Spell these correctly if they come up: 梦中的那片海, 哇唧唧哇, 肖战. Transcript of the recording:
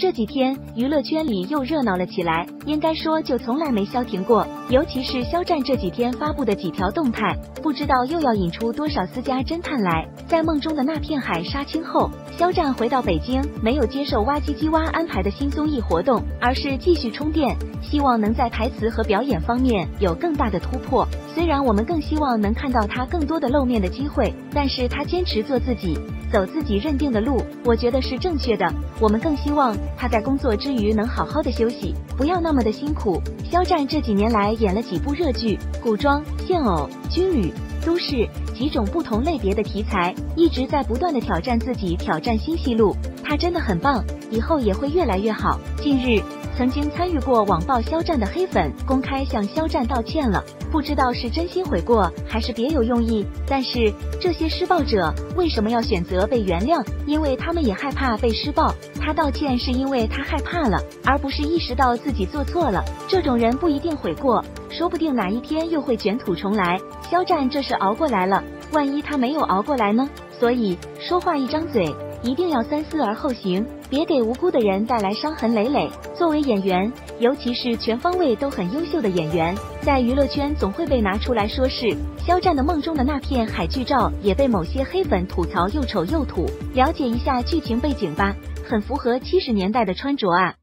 这几天娱乐圈里又热闹了起来，应该说就从来没消停过。尤其是肖战这几天发布的几条动态，不知道又要引出多少私家侦探来。在梦中的那片海杀青后，肖战回到北京，没有接受哇唧唧哇安排的新综艺活动，而是继续充电，希望能在台词和表演方面有更大的突破。虽然我们更希望能看到他更多的露面的机会，但是他坚持做自己，走自己认定的路，我觉得是正确的。我们更希望他在工作之余能好好的休息，不要那么的辛苦。肖战这几年来演了几部热剧，古装、现偶、军旅、都市几种不同类别的题材，一直在不断的挑战自己，挑战新戏路。他真的很棒，以后也会越来越好。近日，曾经参与过网暴肖战的黑粉公开向肖战道歉了，不知道是真心悔过还是别有用意。但是这些施暴者为什么要选择被原谅？因为他们也害怕被施暴。他道歉是因为他害怕了，而不是意识到自己做错了。这种人不一定悔过，说不定哪一天又会卷土重来。肖战这是熬过来了，万一他没有熬过来呢？所以说话一张嘴，一定要三思而后行，别给无辜的人带来伤痕累累。作为演员，尤其是全方位都很优秀的演员，在娱乐圈总会被拿出来说事。肖战的梦中的那片海剧照也被某些黑粉吐槽又丑又土，了解一下剧情背景吧，很符合70年代的穿着啊。